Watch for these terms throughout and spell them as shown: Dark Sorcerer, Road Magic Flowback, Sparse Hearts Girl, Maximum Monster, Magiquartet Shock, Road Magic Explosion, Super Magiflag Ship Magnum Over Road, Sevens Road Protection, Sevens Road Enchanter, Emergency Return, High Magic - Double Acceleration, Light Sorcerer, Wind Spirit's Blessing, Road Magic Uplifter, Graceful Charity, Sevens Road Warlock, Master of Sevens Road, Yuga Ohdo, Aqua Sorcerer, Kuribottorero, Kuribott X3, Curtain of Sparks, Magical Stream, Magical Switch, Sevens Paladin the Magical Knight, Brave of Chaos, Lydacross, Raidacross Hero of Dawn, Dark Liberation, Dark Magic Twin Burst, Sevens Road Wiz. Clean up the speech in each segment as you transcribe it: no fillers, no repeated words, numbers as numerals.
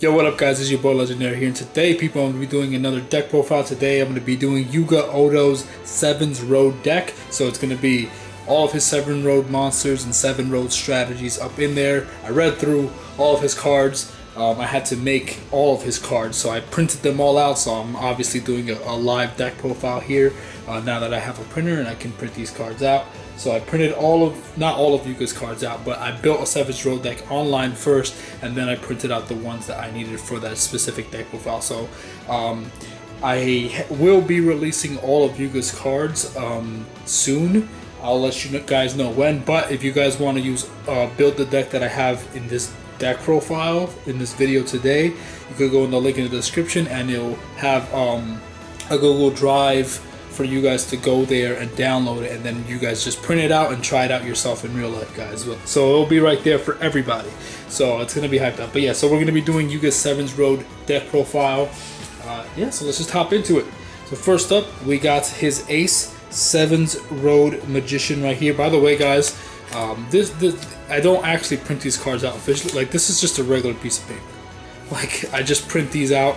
Yo, what up guys, it's your boy Legendary here, and today people, I'm going to be doing another deck profile. Today I'm going to be doing Yuga Ohdo's Sevens Road deck. So it's going to be all of his Sevens Road monsters and Sevens Road strategies up in there. I read through all of his cards. I had to make all of his cards, so I printed them all out, so I'm obviously doing a live deck profile here now that I have a printer and I can print these cards out. So I printed not all of Yuga's cards out, but I built a Sevens Road deck online first, and then I printed out the ones that I needed for that specific deck profile. So I will be releasing all of Yuga's cards soon. I'll let you guys know when, but if you guys want to use build the deck that I have in this deck profile in this video today, you could go in the link in the description and it'll have a Google Drive for you guys to go there and download it, and then you guys just print it out and try it out yourself in real life, guys. So it'll be right there for everybody, so it's gonna be hyped up. But yeah, so we're gonna be doing Yuga's Sevens Road deck profile. Yeah, so let's just hop into it. So first up, we got his ace, Sevens Road Magician, right here. By the way guys, I don't actually print these cards out officially. Like, this is just a regular piece of paper. Like, I just print these out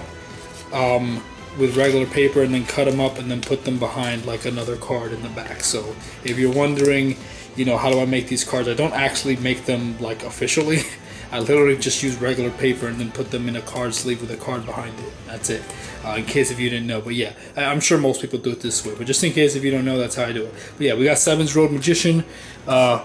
with regular paper and then cut them up and then put them behind like another card in the back. So if you're wondering, you know, how do I make these cards, I don't actually make them like officially. I literally just use regular paper and then put them in a card sleeve with a card behind it. That's it. In case if you didn't know, but yeah, I'm sure most people do it this way, but just in case if you don't know, that's how I do it. But yeah, we got Sevens Road Magician.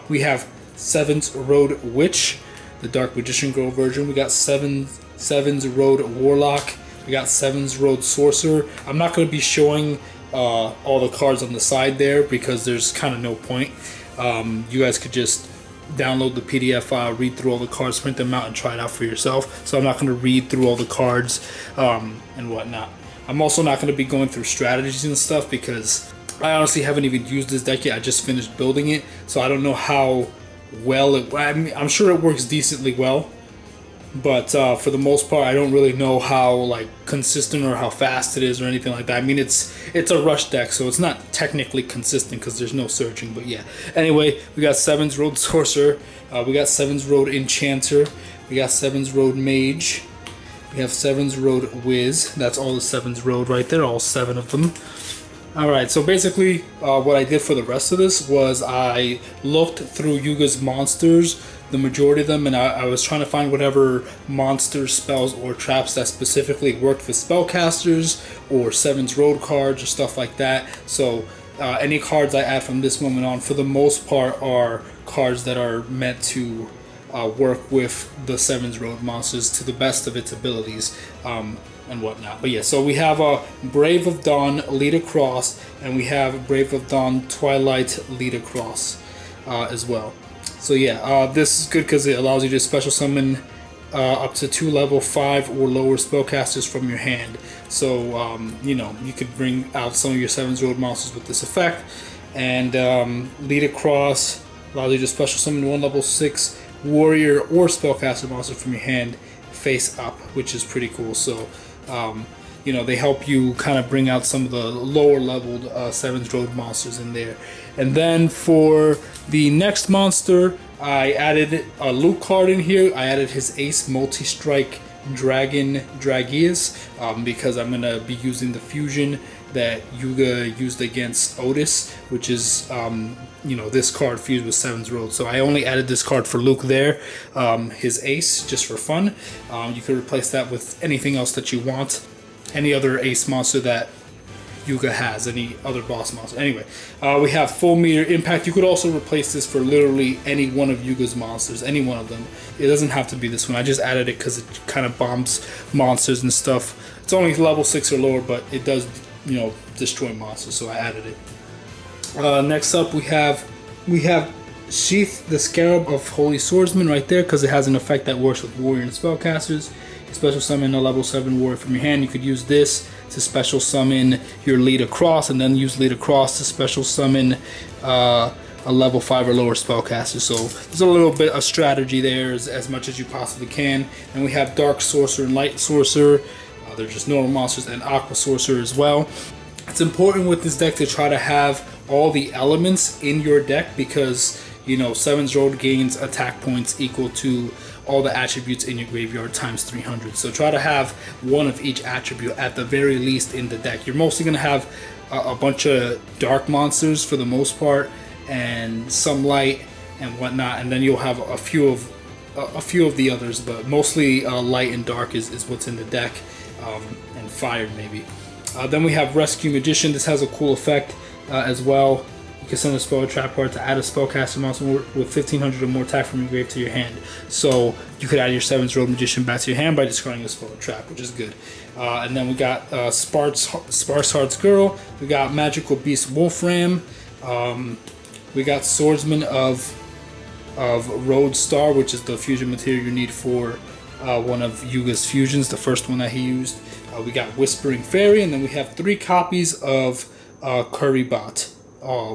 We have Sevens Road Witch, the Dark Magician Girl version. We got Sevens Road Warlock. We got Sevens Road Sorcerer. I'm not going to be showing all the cards on the side there because there's kind of no point. You guys could just download the PDF file, read through all the cards, print them out, and try it out for yourself. So I'm not going to read through all the cards and whatnot. I'm also not going to be going through strategies and stuff because I honestly haven't even used this deck yet. I just finished building it, so I don't know how well it, I mean, I'm sure it works decently well, but for the most part I don't really know how like consistent or how fast it is or anything like that. I mean, it's a rush deck, so it's not technically consistent because there's no searching. But yeah, anyway, we got Sevens Road Sorcerer, we got Sevens Road Enchanter, we got Sevens Road Mage, we have Sevens Road Wiz. That's all the Sevens Road right there, all seven of them. Alright, so basically what I did for the rest of this was I looked through Yuga's monsters, the majority of them, and I was trying to find whatever monsters, spells, or traps that specifically worked for spellcasters or Sevens Road cards or stuff like that. So any cards I add from this moment on, for the most part, are cards that are meant to work with the Sevens Road monsters to the best of its abilities and whatnot. But yeah, so we have Brave of Dawn Lydacross, and we have Brave of Dawn Twilight Lydacross as well. So yeah, this is good because it allows you to special summon up to two level 5 or lower spellcasters from your hand. So you know, you could bring out some of your Sevens Road monsters with this effect. And Lydacross allows you to special summon one level 6 warrior or spellcaster monster from your hand face up, which is pretty cool. So you know, they help you kind of bring out some of the lower leveled Sevens Road monsters in there. And then for the next monster, I added a loot card in here. I added his ace, Multistrike Dragon Dragias, because I'm gonna be using the fusion that Yuga used against Otis, which is you know, this card fused with Sevens Road. So I only added this card for Luke there, his ace, just for fun. You could replace that with anything else that you want, any other ace monster that Yuga has, any other boss monster. Anyway, we have Fullmeteor Impact. You could also replace this for literally any one of Yuga's monsters, any one of them. It doesn't have to be this one. I just added it because it kind of bombs monsters and stuff. It's only level 6 or lower, but it does, you know, destroy monsters, so I added it. Next up, we have Sieth the Scabbard of Holy Swordsman right there, because it has an effect that works with warrior and spellcasters. Special summon a level 7 warrior from your hand. You could use this to special summon your Lydacross, and then use Lydacross to special summon a level 5 or lower spellcaster. So there's a little bit of strategy there, as much as you possibly can. And we have Dark Sorcerer and Light Sorcerer. They're just normal monsters, and Aqua Sorcerer as well. It's important with this deck to try to have all the elements in your deck because, you know, Sevens Road gains attack points equal to all the attributes in your graveyard times 300. So try to have one of each attribute at the very least in the deck. You're mostly going to have a bunch of dark monsters for the most part, and some light and whatnot, and then you'll have a few of the others, but mostly light and dark is what's in the deck, and fire maybe. Then we have Rescue Magician. This has a cool effect as well. You can send a spell or trap card to add a spellcaster monster with 1500 or more attack from your grave to your hand. So you could add your Sevens Road Magician back to your hand by discarding a spell or trap, which is good. And then we got Sparse Hearts Girl. We got Magical Beast Wolfram. We got Swordsman of Road Star, which is the fusion material you need for one of Yuga's fusions, the first one that he used. We got Whispering Fairy, and then we have 3 copies of Kuribott.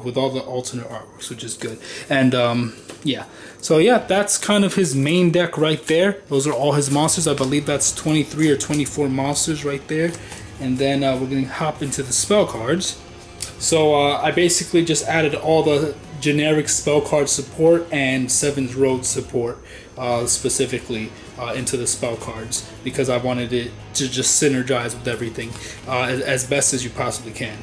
With all the alternate artworks, which is good. And yeah, so yeah, that's kind of his main deck right there. Those are all his monsters. I believe that's 23 or 24 monsters right there. And then we're gonna hop into the spell cards. So I basically just added all the generic spell card support and Sevens Road support specifically into the spell cards, because I wanted it to just synergize with everything as best as you possibly can.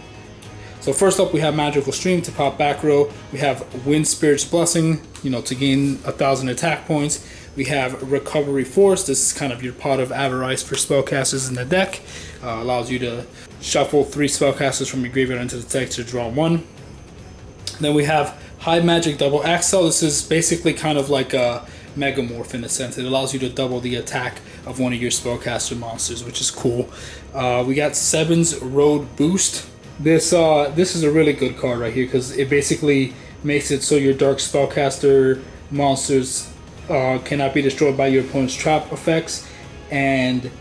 So first up, we have Magical Stream to pop back row. We have Wind Spirit's Blessing, you know, to gain 1000 attack points. We have Recovery Force. This is kind of your pot of avarice for spellcasters in the deck. Allows you to shuffle 3 spellcasters from your graveyard into the deck to draw 1. Then we have High Magic Double Axel. This is basically kind of like a Megamorph in a sense. It allows you to double the attack of one of your spellcaster monsters, which is cool. We got Sevens Road Boost. This is a really good card right here, because it basically makes it so your dark spellcaster monsters cannot be destroyed by your opponent's trap effects, and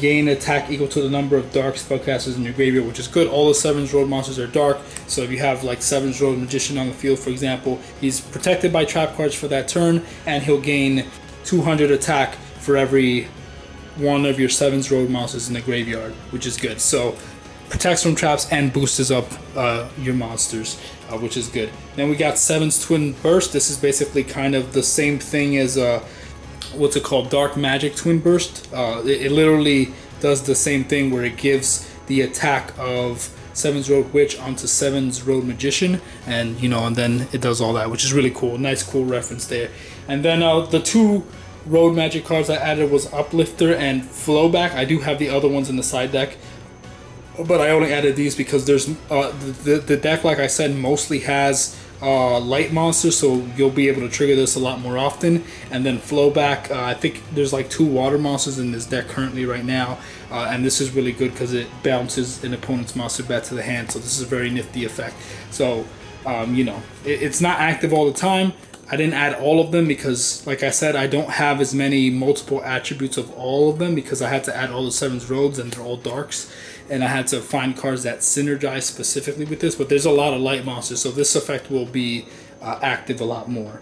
gain attack equal to the number of dark spellcasters in your graveyard, which is good. All the Sevens Road monsters are dark, so if you have like Sevens Road Magician on the field, for example, he's protected by trap cards for that turn, and he'll gain 200 attack for every one of your Sevens Road monsters in the graveyard, which is good. So protects from traps and boosts up your monsters, which is good. Then we got Sevens Twin Burst. This is basically kind of the same thing as what's it called, Dark Magic Twin Burst. It literally does the same thing, where it gives the attack of Sevens Road Witch onto Sevens Road Magician, and you know, and then it does all that, which is really cool. Nice, cool reference there. And then the 2 Road Magic cards I added was Uplifter and Flowback. I do have the other ones in the side deck, but I only added these because there's the deck, like I said, mostly has light monsters, so you'll be able to trigger this a lot more often. And then Flowback, I think there's like 2 water monsters in this deck currently right now, and this is really good because it bounces an opponent's monster back to the hand, so this is a very nifty effect. So you know, it's not active all the time. I didn't add all of them because, like I said, I don't have as many multiple attributes of all of them, because I had to add all the Sevens Roads and they're all darks, and I had to find cards that synergize specifically with this. But there's a lot of light monsters, so this effect will be active a lot more.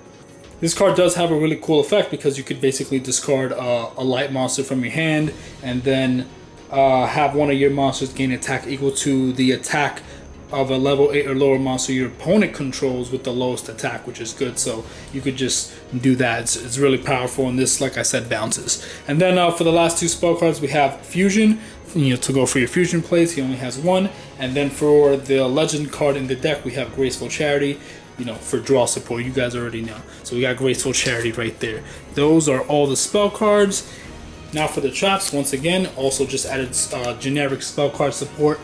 This card does have a really cool effect, because you could basically discard a light monster from your hand, and then have one of your monsters gain attack equal to the attack of a level 8 or lower monster your opponent controls with the lowest attack, which is good. So you could just do that. It's really powerful, and this, like I said, bounces. And then for the last 2 spell cards, we have Fusion, you know, to go for your fusion plays. He only has 1. And then for the legend card in the deck, we have Graceful Charity, you know, for draw support. You guys already know. So we got Graceful Charity right there. Those are all the spell cards. Now for the traps, once again, also just added generic spell card support.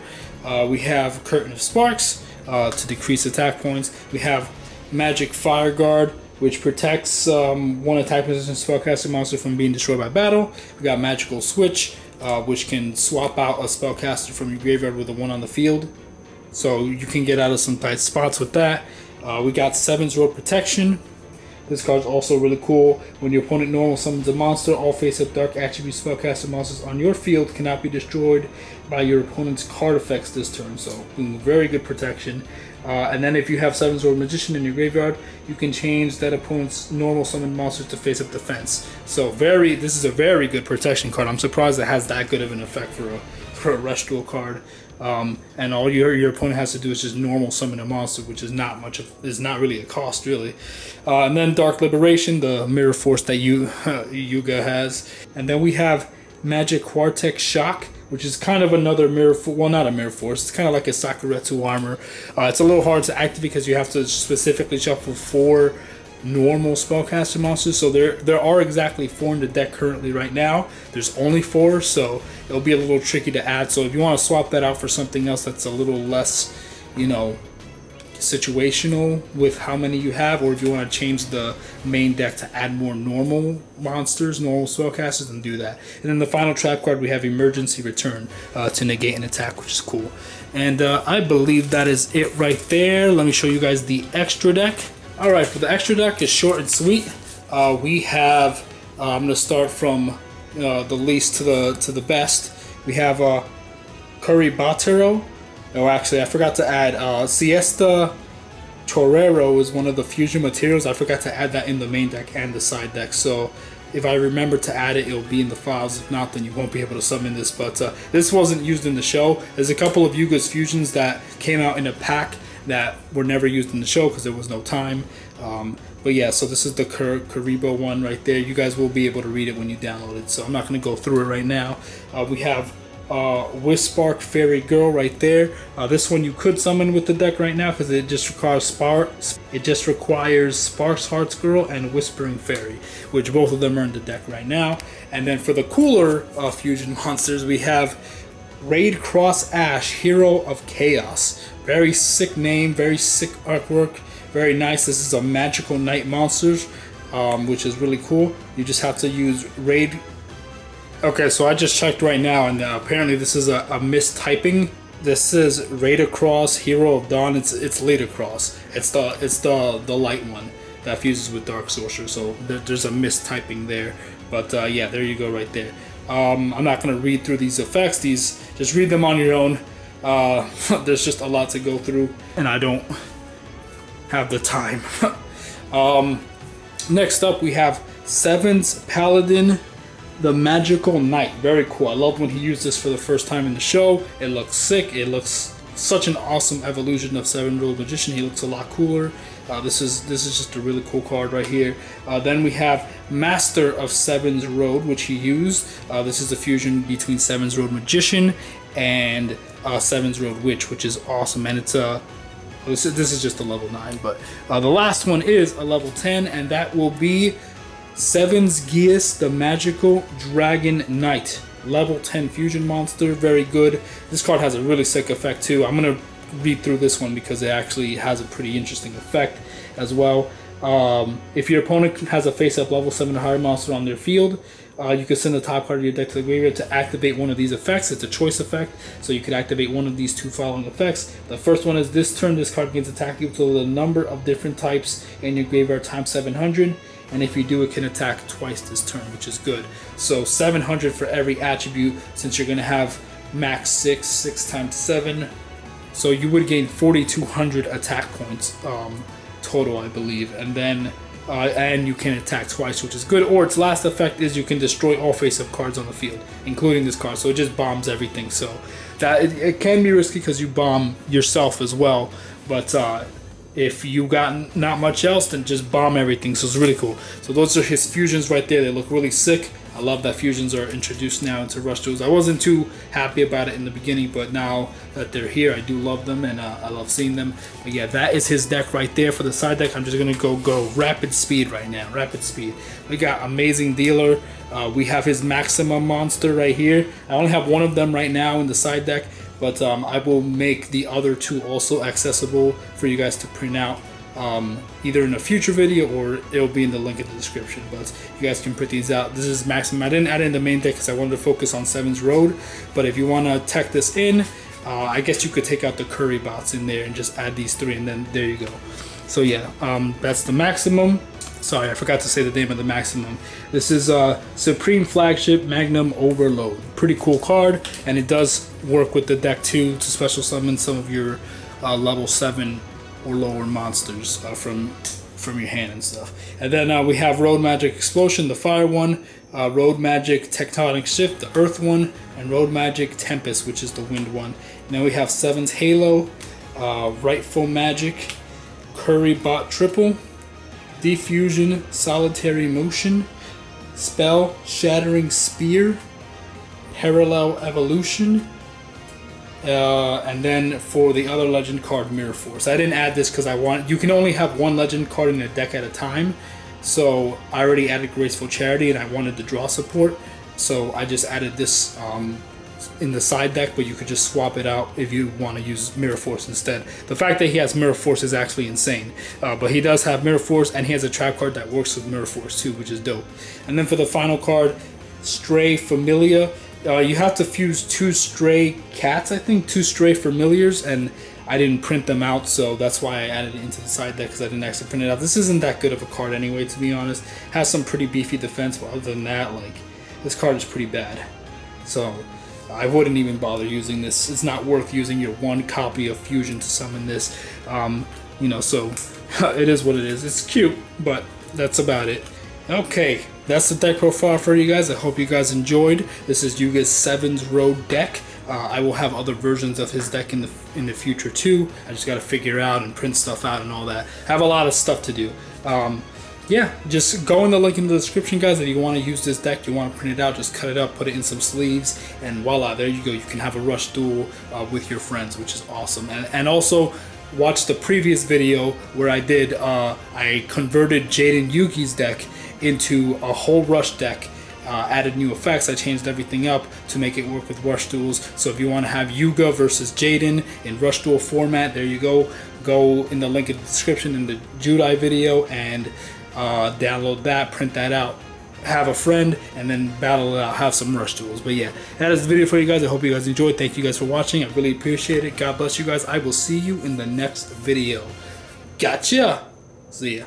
We have Curtain of Sparks to decrease attack points. We have Magic Fire Guard, which protects 1 attack position spellcaster monster from being destroyed by battle. We got Magical Switch, which can swap out a spellcaster from your graveyard with a 1 on the field, so you can get out of some tight spots with that. We got Sevens Road Protection. This card's also really cool. When your opponent normal summons a monster, all face-up dark attribute spellcaster monsters on your field cannot be destroyed by your opponent's card effects this turn, so very good protection. And then if you have Sevens Road Magician in your graveyard, you can change that opponent's normal summoned monster to face-up defense. So this is a very good protection card. I'm surprised it has that good of an effect for a rush duel card. And all your opponent has to do is just normal summon a monster, which is not much of, is not really a cost really. And then Dark Liberation, the mirror force that Yuga has, and then we have Magic Quartet Shock, which is kind of another mirror, well, not a mirror force, it's kind of like a Sakuretsu armor. It's a little hard to activate because you have to specifically shuffle 4 normal spellcaster monsters, so there are exactly 4 in the deck currently right now. There's only 4, so it'll be a little tricky to add. So if you want to swap that out for something else that's a little less, you know, situational with how many you have, or if you want to change the main deck to add more normal monsters, normal spellcasters, then do that. And then the final trap card, we have Emergency Return to negate an attack, which is cool. And I believe that is it right there. Let me show you guys the extra deck. Alright, for the extra deck, it's short and sweet. We have, I'm going to start from the least to the best. We have Kuribottorero. Oh, actually, I forgot to add Sieth the Torero is one of the fusion materials. I forgot to add that in the main deck and the side deck. So if I remember to add it, it'll be in the files. If not, then you won't be able to summon this. But this wasn't used in the show. There's a couple of Yuga's fusions that came out in a pack that were never used in the show because there was no time. But yeah, so this is the Kuribo one right there. You guys will be able to read it when you download it, so I'm not going to go through it right now. We have Whispering Fairy Girl right there. This one you could summon with the deck right now because it just requires Sparse Hearts Girl and Whispering Fairy, which both of them are in the deck right now. And then for the cooler fusion monsters, we have Raid Cross Ash, Hero of Chaos. Very sick name, very sick artwork, very nice. This is a magical night monster, which is really cool. You just have to use raid. Okay, so I just checked right now, and apparently this is a mistyping. This is Raidacross, Hero of Dawn. It's Lydacross. It's the light one that fuses with Dark Sorcerer. So there's a mistyping there, but yeah, there you go right there. I'm not gonna read through these effects. Just read them on your own. There's just a lot to go through, and I don't have the time. Next up, we have Sevens Paladin, the Magical Knight. Very cool. I love when he used this for the first time in the show. It looks sick. It looks such an awesome evolution of Sevens Road Magician. He looks a lot cooler. This is just a really cool card right here. Then we have Master of Sevens Road, which he used. This is the fusion between Sevens Road Magician and Sevens Road Witch, which is awesome, and it's this is just a level 9, but the last one is a level 10, and that will be Sevens Gias, the Magical Dragon Knight, level 10 fusion monster. Very good. This card has a really sick effect too. I'm gonna read through this one because it actually has a pretty interesting effect as well. If your opponent has a face-up level 7 or higher monster on their field, you can send the top card of your deck to the graveyard to activate one of these effects. It's a choice effect, so you could activate one of these 2 following effects. The first one is this turn, this card begins attacking until the number of different types in your graveyard times 700, and if you do, it can attack twice this turn, which is good. So 700 for every attribute, since you're going to have max 6 times 7, so you would gain 4200 attack points total, I believe, and then and you can attack twice, which is good. Or its last effect is you can destroy all face-up cards on the field, including this card, so it just bombs everything. So that it can be risky because you bomb yourself as well, but if you got not much else, then just bomb everything. So it's really cool. So those are his fusions right there. They look really sick. I love that fusions are introduced now into Rush Duels. I wasn't too happy about it in the beginning, but now that they're here, I do love them, and I love seeing them. But yeah, that is his deck right there. For the side deck, I'm just going to go rapid speed right now. Rapid speed. We got Amazing Dealer. We have his Maximum Monster right here. I only have one of them right now in the side deck, but I will make the other 2 also accessible for you guys to print out. Either in a future video, or it'll be in the link in the description, but you guys can print these out. This is Maximum. I didn't add in the main deck because I wanted to focus on Sevens Road, but if you want to tech this in, I guess you could take out the Kuribots in there and just add these 3, and then there you go. So yeah, that's the Maximum. Sorry, I forgot to say the name of the Maximum. This is Supreme Flagship Magnum Overload. Pretty cool card, and it does work with the deck too to special summon some of your level 7 or lower monsters from from your hand and stuff. And then we have Road Magic Explosion, the fire one, Road Magic Tectonic Shift, the earth one, and Road Magic Tempest, which is the wind one. And then we have Sevens Halo, Rightful Magic, Kuribott Triple, Defusion, Solitary Motion, Spell, Shattering Spear, Parallel Evolution, and then for the other legend card, Mirror Force. I didn't add this because I want, you can only have one legend card in a deck at a time, so I already added Graceful Charity and I wanted the draw support, so I just added this in the side deck, but you could just swap it out if you want to use Mirror Force instead. The fact that he has Mirror Force is actually insane, but he does have Mirror Force and he has a trap card that works with Mirror Force too, which is dope. And then for the final card, Stray Familia. You have to fuse two stray cats, I think, two stray familiars, and I didn't print them out, so that's why I added it into the side deck, because I didn't actually print it out. This isn't that good of a card anyway, to be honest. Has some pretty beefy defense, but other than that, like, this card is pretty bad. So I wouldn't even bother using this. It's not worth using your one copy of Fusion to summon this. You know, so it is what it is. It's cute, but that's about it. Okay, that's the deck profile for you guys. I hope you guys enjoyed. This is Yuga's Sevens Road deck. I will have other versions of his deck in the future too. I just gotta figure out and print stuff out and all that. I have a lot of stuff to do. Yeah, just go in the link in the description, guys. If you want to use this deck, you want to print it out, just cut it up, put it in some sleeves, and voila, there you go. You can have a rush duel with your friends, which is awesome. And also, watch the previous video where I did, I converted Jaden Yugi's deck into a whole rush deck, added new effects, I changed everything up to make it work with rush duels. So if you want to have Yuga versus Jaden in rush duel format, there you go. Go in the link in the description in the Judai video and download that, print that out, have a friend, and then battle it out, have some rush duels. But yeah, that is the video for you guys. I hope you guys enjoyed. Thank you guys for watching. I really appreciate it. God bless you guys. I will see you in the next video. Gotcha. See ya.